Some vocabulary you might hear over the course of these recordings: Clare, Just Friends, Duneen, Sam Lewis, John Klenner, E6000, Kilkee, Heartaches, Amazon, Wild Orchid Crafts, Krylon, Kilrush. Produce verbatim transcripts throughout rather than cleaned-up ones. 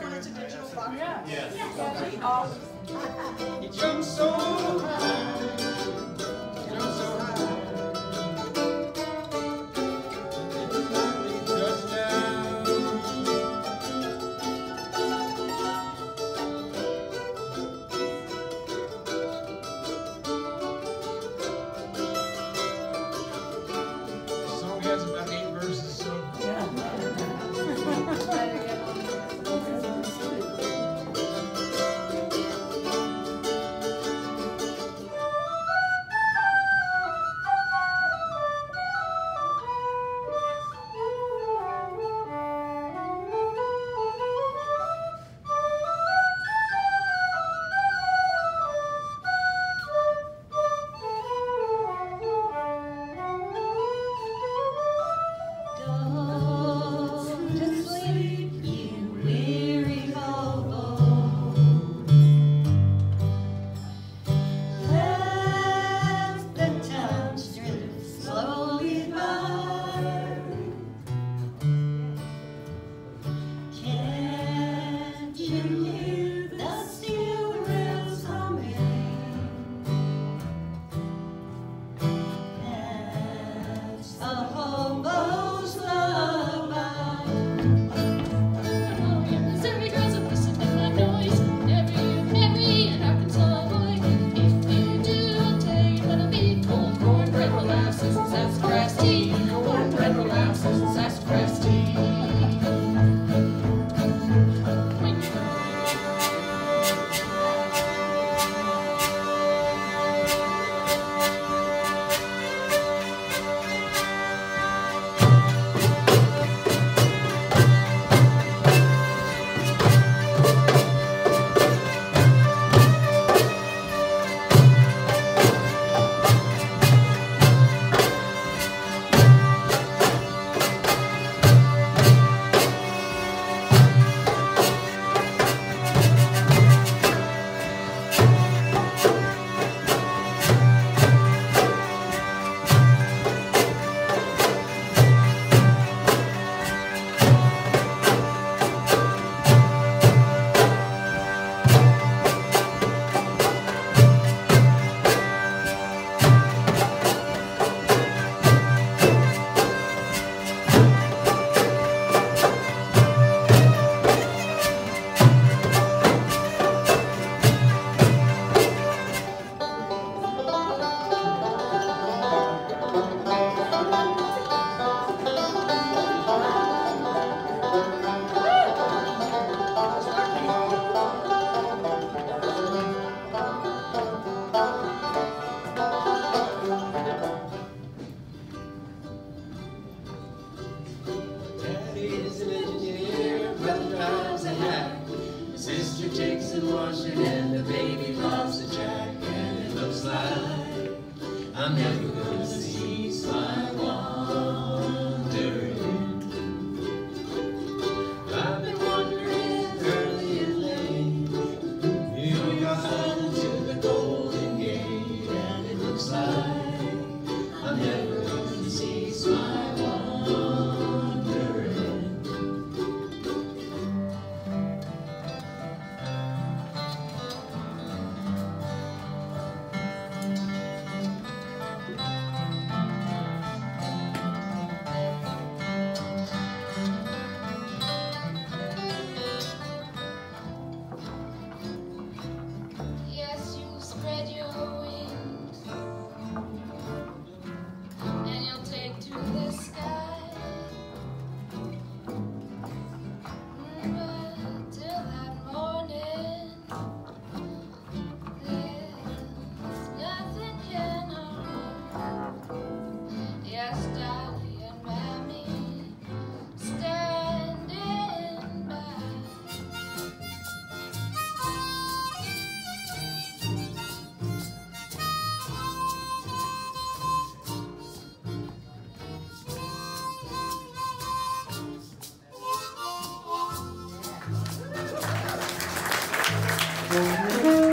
all wanted to digital box. Yeah. Yes. Yeah. Yeah. All. He jumped so high. Thank you.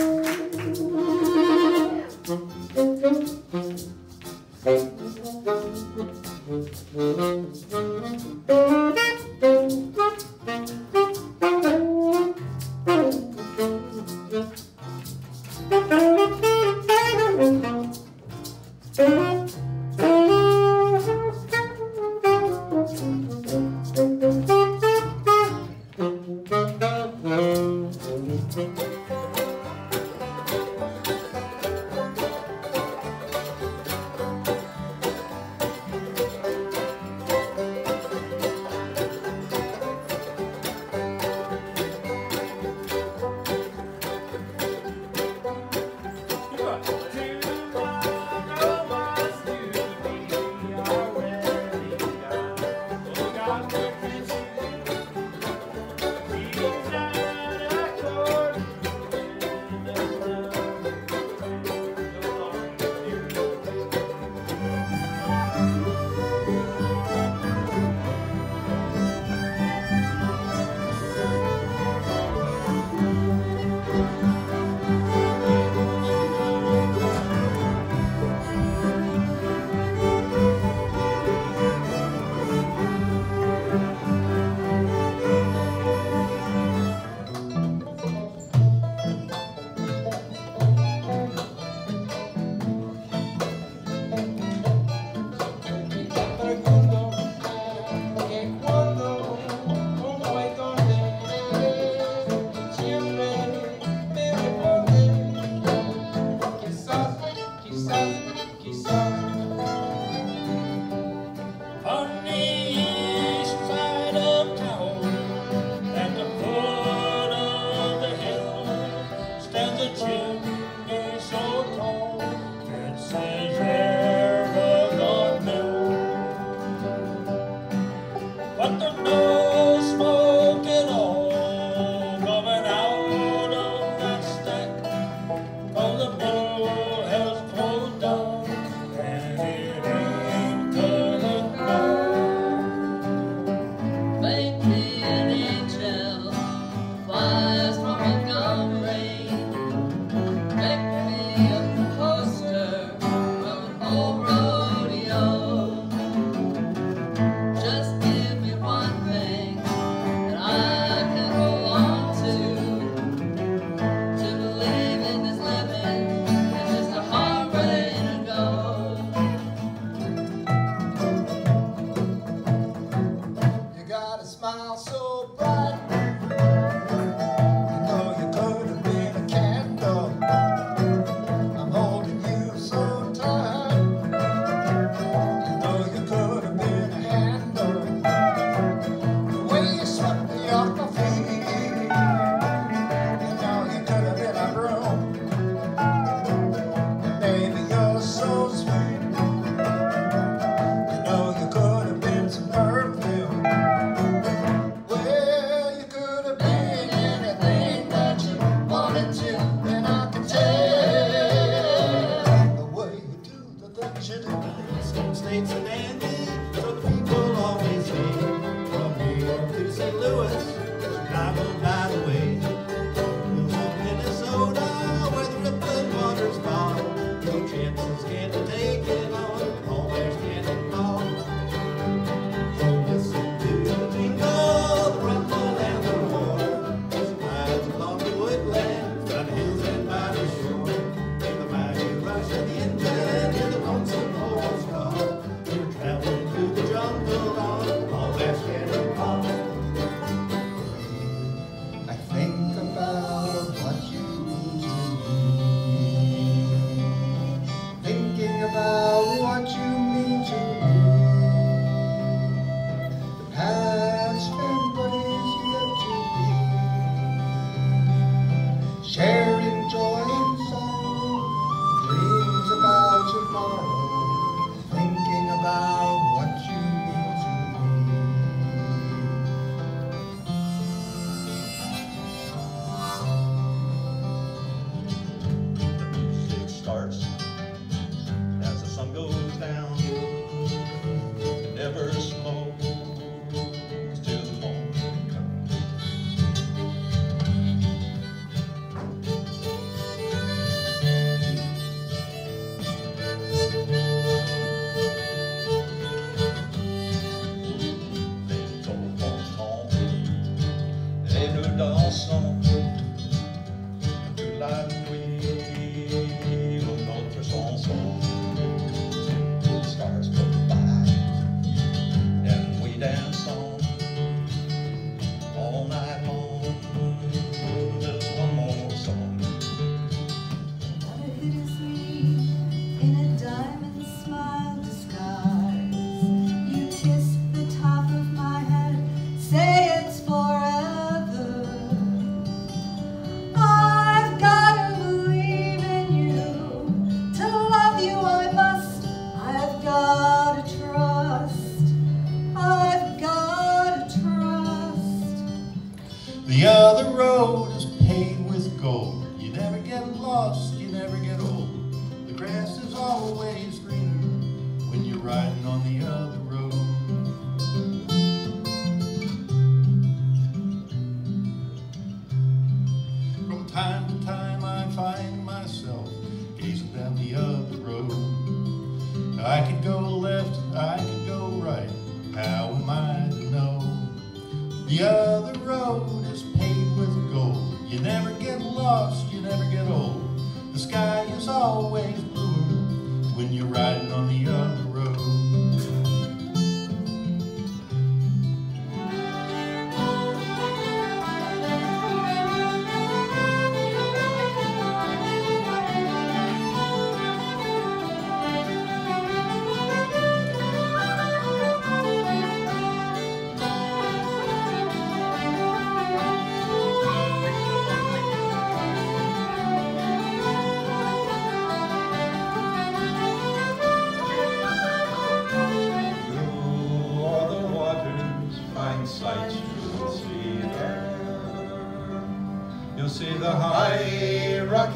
on the other road. From time to time I find myself gazing down the other road. I could go left, I could go right, how am I to know? The other road is paved with gold. You never get lost, you never get old. The sky is always blue when you're riding on the other road.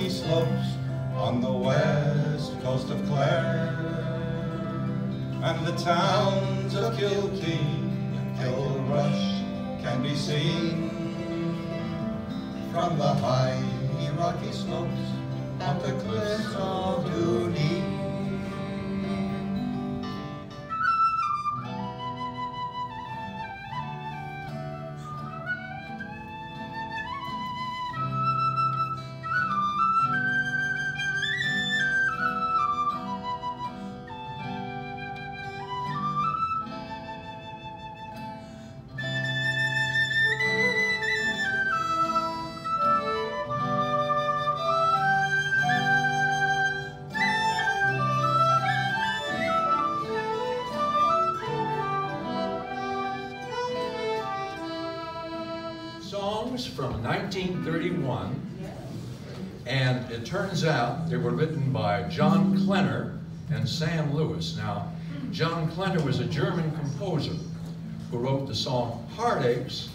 Slopes on the west coast of Clare, and the towns of Kilkee and Kilrush can be seen from the high rocky slopes of the cliffs of Duneen. From nineteen thirty-one, and it turns out they were written by John Klenner and Sam Lewis. Now, John Klenner was a German composer who wrote the song Heartaches,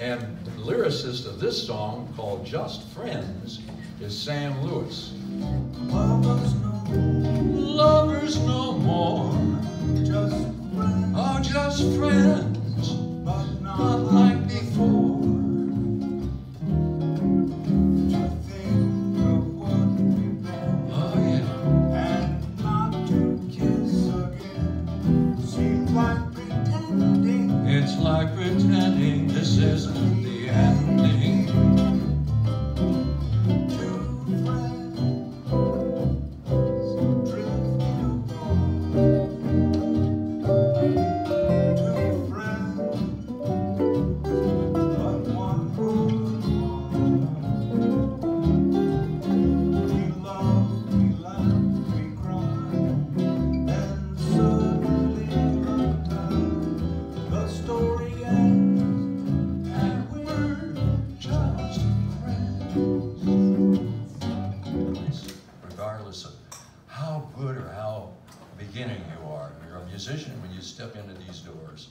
and the lyricist of this song called Just Friends is Sam Lewis. Lovers no more, lovers no more, just friends, oh just friends, but not, but like before. Beginning you are. You're a musician when you step into these doors.